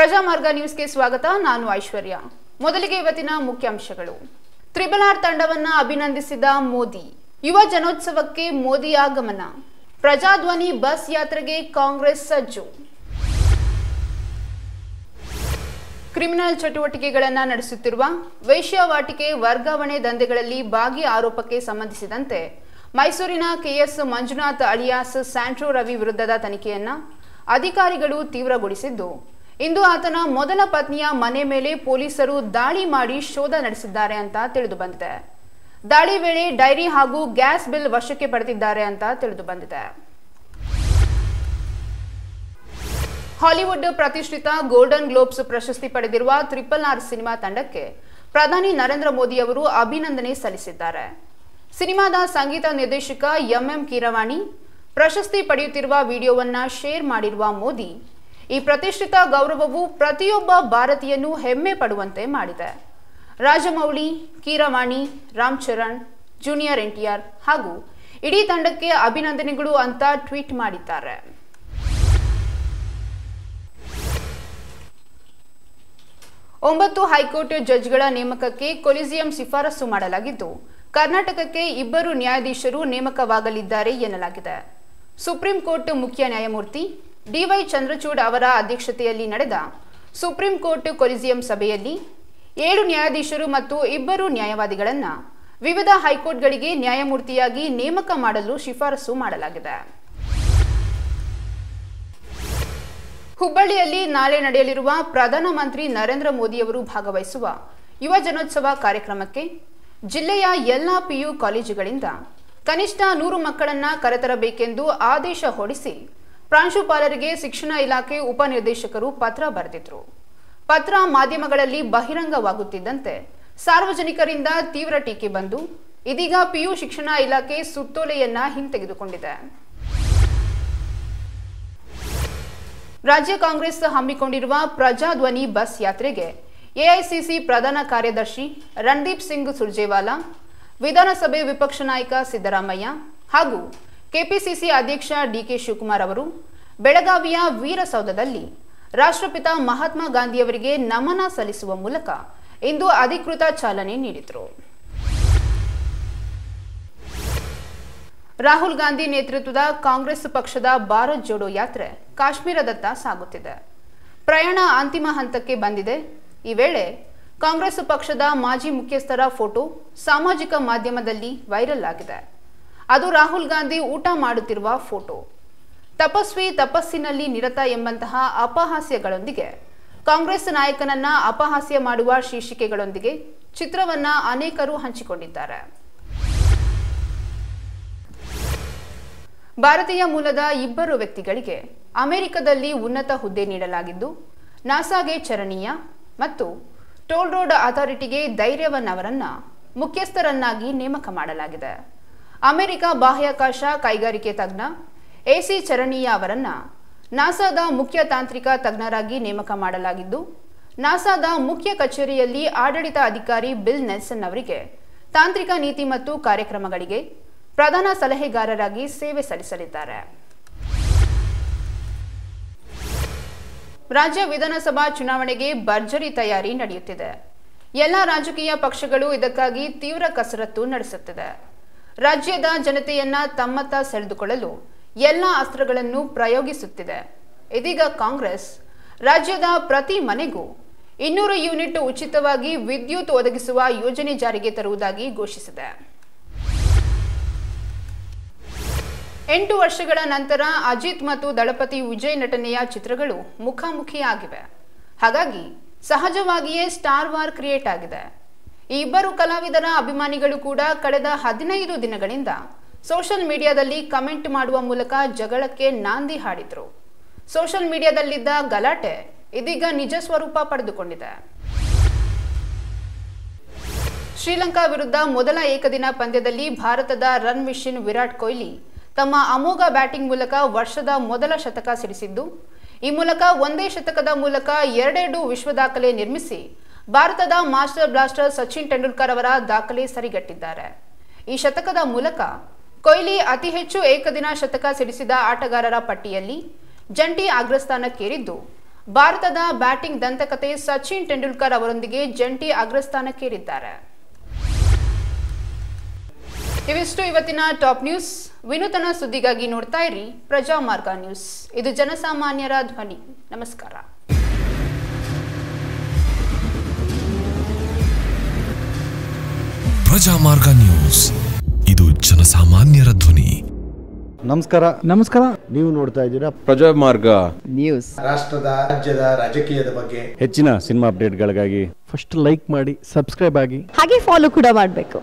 ಪ್ರಜಾ ಮಾರ್ಗ ನ್ಯೂಸ್ಗೆ ಸ್ವಾಗತ ನಾನು ಐಶ್ವರ್ಯ ಮೊದಲಿಗೆ ಇವತ್ತಿನ ಮುಖ್ಯಾಂಶಗಳು ತ್ರಿಬಲ್ ಆರ್ ತಂಡವನ್ನ ಅಭಿನಂದಿಸಿದ ಮೋದಿ ಯುವ ಜನೋತ್ಸವಕ್ಕೆ ಮೋದಿ ಆಗಮನ ಪ್ರಜಾಧ್ವನಿ ಬಸ್ ಯಾತ್ರೆಗೆ ಕಾಂಗ್ರೆಸ್ ಸಜ್ಜು ಕ್ರಿಮಿನಲ್ ಚಟುವಟಿಕೆಗಳನ್ನು ನಡೆಸುತ್ತಿರುವ ವೇಶ್ಯಾವಾಟಿಕೆ ವರ್ಗಾವಣೆ ದಂಧೆಗಳಲ್ಲಿ ಭಾಗಿ ಆರೋಪಕ್ಕೆ ಸಂಬಂಧಿಸಿದಂತೆ ಮೈಸೂರಿನ KS Manjunath alias Santro Ravi ವಿರುದ್ಧದ ತನಿಖೆಯನ್ನು ಅಧಿಕಾರಿಗಳು ತೀವ್ರಗೊಳಿಸಿದ್ದು ಇಂದು ಆತನ ಮೊದಲ ಪತ್ನಿಯ ಮನೆ ಮೇಲೆ ಪೊಲೀಸರು ದಾಳಿ ಮಾಡಿ ಶೋಧ ನಡೆಸಿದ್ದಾರೆ ಅಂತ ತಿಳಿದು ಬಂದಿದೆ ದಾಳಿ ವೇಳೆ ಡೈರಿ ಹಾಗೂ ಗ್ಯಾಸ್ ಬಿಲ್ ವಶಕ್ಕೆ ಪಡೆದಿದ್ದಾರೆ ಅಂತ ತಿಳಿದು ಬಂದಿದೆ ಹಾಲಿವುಡ್ ಪ್ರತಿಷ್ಠಿತ ಗೋಲ್ಡನ್ ಗ್ಲೋಬ್ಸ್ ಪ್ರಶಸ್ತಿ ಪಡೆದಿರುವ ಟ್ರಿಪಲ್ ಆರ್ ಸಿನಿಮಾ ತಂಡಕ್ಕೆ ಪ್ರಧಾನಿ ನರೇಂದ್ರ ಮೋದಿ ಅವರು ಅಭಿನಂದನೆ ಸಲ್ಲಿಸಿದ್ದಾರೆ ಸಿನಿಮಾದ ಸಂಗೀತ ನಿರ್ದೇಶಕ ಎಂಎಂ ಕಿರವಾಣಿ ಪ್ರಶಸ್ತಿ ಪಡೆಯುತ್ತಿರುವ ವಿಡಿಯೋವನ್ನ ಶೇರ್ ಮಾಡಿರುವ ಮೋದಿ ಈ ಪ್ರತಿಷ್ಠಿತ ಗೌರವವು ಪ್ರತಿಯೊಬ್ಬ ಭಾರತೀಯನೂ ಹೆಮ್ಮೆ ಪಡುವಂತೆ ಮಾಡಿದೆ ರಾಜಮೌಳಿ ಕೀರವಾಣಿ ರಾಮ್ ಚರಣ್ ಜೂನಿಯರ್ ಎನ್ಟಿಆರ್ ಹಾಗೂ ಇಡೀ ತಂಡಕ್ಕೆ ಅಭಿನಂದನೆಗಳು ಅಂತ ಟ್ವೀಟ್ ಮಾಡಿದ್ದಾರೆ ಒಂಬತ್ತು ಹೈಕೋರ್ಟ್ ಜಡ್ಜ್ಗಳ ನೇಮಕಕ್ಕೆ ಕೊಲಿಜಿಯಂ ಶಿಫಾರಸು ಮಾಡಲಾಗಿದ್ದು ಕರ್ನಾಟಕಕ್ಕೆ ಇಬ್ಬರು ನ್ಯಾಯಾಧೀಶರು ನೇಮಕವಾಗಲಿದ್ದಾರೆ ಎನ್ನಲಾಗಿದೆ ಸುಪ್ರೀಂ ಕೋರ್ಟ್ ಮುಖ್ಯ ನ್ಯಾಯಮೂರ್ತಿ ಡಿ. ವೈ. ಚಂದ್ರಚೂಡ್ ಅವರ ಅಧ್ಯಕ್ಷತೆಯಲ್ಲಿ ನಡೆದ ಸುಪ್ರೀಂ ಕೋರ್ಟ್ ಕೊಲಿಜಿಯಂ ಸಭೆಯಲ್ಲಿ 7 ನ್ಯಾಯಾಧೀಶರು ಮತ್ತು 2 ನ್ಯಾಯವಾದಿಗಳನ್ನು ವಿವಿಧ ಹೈಕೋರ್ಟ್ಗಳಿಗೆ ನ್ಯಾಯಮೂರ್ತಿಯಾಗಿ ನೇಮಕ ಮಾಡಲು ಶಿಫಾರಸು ಮಾಡಲಾಗಿದೆ ಹುಬ್ಬಳ್ಳಿಯಲ್ಲಿ ನಾಳೆ ನಡೆಯಲಿರುವ ಪ್ರಧಾನಮಂತ್ರಿ ನರೇಂದ್ರ ಮೋದಿಯವರು ಭಾಗವಹಿಸುವ ಯುವ ಜನೋತ್ಸವ ಕಾರ್ಯಕ್ರಮಕ್ಕೆ ಜಿಲ್ಲೆಯ ಎಲ್ಲ ಪಿಯು ಕಾಲೇಜುಗಳಿಂದ ಕನಿಷ್ಠ 100 ಮಕ್ಕಳನ್ನು ಕರೆತರಬೇಕೆಂದು ಆದೇಶ ಹೊರಡಿಸಿ ಪ್ರಾಂಶುಪಾಲರಿಗೆ ಶಿಕ್ಷಣ ಇಲಾಖೆ ಉಪನಿರ್ದೇಶಕರು ಪತ್ರ ಬರೆದಿದ್ದರು ಪತ್ರ ಮಾಧ್ಯಮಗಳಲ್ಲಿ ಬಹಿರಂಗವಾಗುತ್ತಿದ್ದಂತೆ ಸಾರ್ವಜನಿಕರಿಂದ ತೀವ್ರ ಟೀಕೆ ಬಂದು ಇದೀಗ ಪಿಯು ಶಿಕ್ಷಣ ಇಲಾಖೆ ಸುತ್ತೋಲೆಯನ್ನ ಹಿಂತೆಗೆದುಕೊಂಡಿದೆ ರಾಜ್ಯ ಕಾಂಗ್ರೆಸ್ ಹಮ್ಮಿಕೊಂಡಿರುವ ಪ್ರಜಾಧ್ವನಿ ಬಸ್ ಯಾತ್ರೆಗೆ ಎಐಸಿಸಿ ಪ್ರಧಾನ ಕಾರ್ಯದರ್ಶಿ ರಣದೀಪ್ ಸಿಂಗ್ ಸುರ್ಜೇವಾಲಾ ವಿಧಾನಸಭೆ ವಿಪಕ್ಷ ನಾಯಕ ಸಿದ್ದರಾಮಯ್ಯ ಹಾಗೂ ಕೆಪಿಸಿಸಿ ಅಧ್ಯಕ್ಷ ಡಿ. ಕೆ. ಶಿವಕುಮಾರ್ ಅವರು ಬೆಳಗಾವಿಯ ವೀರಸೌಧದಲ್ಲಿ ರಾಷ್ಟ್ರಪಿತ ಮಹಾತ್ಮ ಗಾಂಧಿಯವರಿಗೆ ನಮನ ಸಲ್ಲಿಸುವ ಮೂಲಕ ಇಂದು ಅಧಿಕೃತ ಚಾಲನೆ ನೀಡಿದರು ರಾಹುಲ್ ಗಾಂಧಿ ನೇತೃತ್ವದ ಕಾಂಗ್ರೆಸ್ ಪಕ್ಷದ ಭಾರತ್ ಜೋಡೋ ಯಾತ್ರೆ ಕಾಶ್ಮೀರದತ್ತ ಸಾಗುತ್ತಿದೆ ಪ್ರಯಾಣ ಅಂತಿಮ ಹಂತಕ್ಕೆ ಬಂದಿದೆ ಈ ವೇಳೆ ಕಾಂಗ್ರೆಸ್ ಪಕ್ಷದ ಮಾಜಿ ಮುಖ್ಯಸ್ಥರ ಫೋಟೋ ಸಾಮಾಜಿಕ ಮಾಧ್ಯಮದಲ್ಲಿ ವೈರಲ್ ಆಗಿದೆ ಅದು ರಾಹುಲ್ ಗಾಂಧಿ ಊಟ ಮಾಡುತ್ತಿರುವ ಫೋಟೋ ತಪಸ್ವಿ ತಪಸ್ಸಿನಲ್ಲಿ ನಿರತ ಎಂಬಂತಹ ಅಪಹಾಸ್ಯಗಳೊಂದಿಗೆ ಕಾಂಗ್ರೆಸ್ ನಾಯಕನನ್ನ ಅಪಹಾಸ್ಯ ಮಾಡುವ ಶೀರ್ಷಿಕೆಗಳೊಂದಿಗೆ ಚಿತ್ರವನ್ನ ಅನೇಕರು ಹಂಚಿಕೊಂಡಿದ್ದಾರೆ ಭಾರತೀಯ ಮೂಲದ 2 ವ್ಯಕ್ತಿಗಳಿಗೆ ಅಮೆರಿಕದಲ್ಲಿ ಉನ್ನತ ಹುದ್ದೆ ನೀಡಲಾಗಿದ್ದು ನಾಸಾಗೆ ಚರಣಿಯ ಮತ್ತು ಟೋಲ್ ರೋಡ್ ಅಥಾರಿಟಿಗೆ ಧೈರ್ಯವನ್ ಅವರನ್ನ ಮುಖ್ಯಸ್ಥರನ್ನಾಗಿ ನೇಮಕ ಮಾಡಲಾಗಿದೆ ಅಮೆರಿಕ ಬಾಹ್ಯಾಕಾಶ ಕೈಗಾರಿಕೆ ತಜ್ಞ ಎ. ಸಿ. ಚರಣಿಯಾ ಅವರನ್ನು ನಾಸಾದ ಮುಖ್ಯ ತಾಂತ್ರಿಕ ತಜ್ಞರಾಗಿ ನೇಮಕ ಮಾಡಲಾಗಿದ್ದು ನಾಸಾದ ಮುಖ್ಯ ಕಚೇರಿಯಲ್ಲಿ ಆಡಳಿತ ಅಧಿಕಾರಿ ಬಿಲ್ ನೆಲ್ಸನ್ ಅವರಿಗೆ ತಾಂತ್ರಿಕ ನೀತಿ ಮತ್ತು ಕಾರ್ಯಕ್ರಮಗಳಿಗೆ ಪ್ರಧಾನ ಸಲಹೆಗಾರರಾಗಿ ಸೇವೆ ಸಲ್ಲಿಸಲಿದ್ದಾರೆ ರಾಜ್ಯ ವಿಧಾನಸಭಾ ಚುನಾವಣೆಗೆ ಭರ್ಜರಿ ತಯಾರಿ ನಡೆಯುತ್ತಿದೆ ಎಲ್ಲ ರಾಜಕೀಯ ಪಕ್ಷಗಳು ಇದಕ್ಕಾಗಿ ತೀವ್ರ ಕಸರತ್ತು ನಡೆಸುತ್ತಿದೆ ರಾಜ್ಯದ ಜನತೆಯನ್ನ ತಮ್ಮತ್ತ ಸೆಳೆದುಕೊಳ್ಳಲು ಎಲ್ಲ ಅಸ್ತ್ರಗಳನ್ನು ಪ್ರಯೋಗಿಸುತ್ತಿದೆ ಇದೀಗ ಕಾಂಗ್ರೆಸ್ ರಾಜ್ಯದ ಪ್ರತಿ ಮನೆಗೂ 200 ಯೂನಿಟ್ ಉಚಿತವಾಗಿ ವಿದ್ಯುತ್ ಒದಗಿಸುವ ಯೋಜನೆ ಜಾರಿಗೆ ತರುವುದಾಗಿ ಘೋಷಿಸಿದೆ 8 ವರ್ಷಗಳ ನಂತರ ಅಜಿತ್ ಮತ್ತು ದಳಪತಿ ವಿಜಯ್ ನಟನೆಯ ಚಿತ್ರಗಳು ಮುಖಾಮುಖಿಯಾಗಿವೆ ಹಾಗಾಗಿ ಸಹಜವಾಗಿಯೇ ಸ್ಟಾರ್ ವಾರ್ ಕ್ರಿಯೇಟ್ ಆಗಿದೆ ಈ 2 ಕಲಾವಿದರ ಅಭಿಮಾನಿಗಳು ಕೂಡ ಕಳೆದ 15 ದಿನಗಳಿಂದ ಸೋಷಿಯಲ್ ಮೀಡಿಯಾದಲ್ಲಿ ಕಮೆಂಟ್ ಮಾಡುವ ಮೂಲಕ ಜಗಳಕ್ಕೆ ನಾಂದಿ ಹಾಡಿದ್ರು ಸೋಷಿಯಲ್ ಮೀಡಿಯಾದಲ್ಲಿದ್ದ ಗಲಾಟೆ ಇದೀಗ ನಿಜ ಸ್ವರೂಪ ಪಡೆದುಕೊಂಡಿದೆ ಶ್ರೀಲಂಕಾ ವಿರುದ್ಧ ಮೊದಲ ಏಕದಿನ ಪಂದ್ಯದಲ್ಲಿ ಭಾರತದ ರನ್ ಮಿಷಿನ್ ವಿರಾಟ್ ಕೊಹ್ಲಿ ತಮ್ಮ ಅಮೋಘ ಬ್ಯಾಟಿಂಗ್ ಮೂಲಕ ವರ್ಷದ ಮೊದಲ ಶತಕ ಸಿಡಿಸಿದ್ದು ಈ ಮೂಲಕ ಒಂದೇ ಶತಕದ ಮೂಲಕ 2 ವಿಶ್ವ ದಾಖಲೆ ನಿರ್ಮಿಸಿ ಭಾರತದ ಮಾಸ್ಟರ್ ಬ್ಲಾಸ್ಟರ್ ಸಚಿನ್ ತೆಂಡೂಲ್ಕರ್ ಅವರ ದಾಖಲೆ ಸರಿಗಟ್ಟಿದ್ದಾರೆ ಈ ಶತಕದ ಮೂಲಕ ಕೊಹ್ಲಿ ಅತಿ ಹೆಚ್ಚು ಏಕದಿನ ಶತಕ ಸಿಡಿಸಿದ ಆಟಗಾರರ ಪಟ್ಟಿಯಲ್ಲಿ ಜಂಟಿ ಅಗ್ರಸ್ಥಾನಕ್ಕೇರಿದ್ದು ಭಾರತದ ಬ್ಯಾಟಿಂಗ್ ದಂತಕತೆ ಸಚಿನ್ ತೆಂಡೂಲ್ಕರ್ ಅವರೊಂದಿಗೆ ಜಂಟಿ ಅಗ್ರಸ್ಥಾನಕ್ಕೇರಿದ್ದಾರೆ. ಇವಿಷ್ಟು ಇವತ್ತಿನ ಟಾಪ್ ನ್ಯೂಸ್. ವಿನೂತನ ಸುದ್ದಿಗಾಗಿ ನೋಡ್ತಾ ಇರಿ ಪ್ರಜಾ ಮಾರ್ಗ ನ್ಯೂಸ್. ಇದು ಜನಸಾಮಾನ್ಯರ ಧ್ವನಿ. ನಮಸ್ಕಾರ. ಪ್ರಜಾ ಮಾರ್ಗ ನ್ಯೂಸ್ ಇದು ಜನಸಾಮಾನ್ಯರ ಧ್ವನಿ. ನಮಸ್ಕಾರ. ನಮಸ್ಕಾರ. ನೀವು ನೋಡ್ತಾ ಇದ್ದೀರಾ ಪ್ರಜಾ ಮಾರ್ಗ ನ್ಯೂಸ್. ರಾಷ್ಟ್ರದ ರಾಜ್ಯದ ರಾಜಕೀಯದ ಬಗ್ಗೆ ಹೆಚ್ಚಿನ ಸಿನಿಮಾ ಅಪ್ಡೇಟ್ಗಳಿಗಾಗಿ ಫಸ್ಟ್ ಲೈಕ್ ಮಾಡಿ, ಸಬ್ಸ್ಕ್ರೈಬ್ ಆಗಿ, ಹಾಗೆ ಫಾಲೋ ಕೂಡ ಮಾಡಬೇಕು.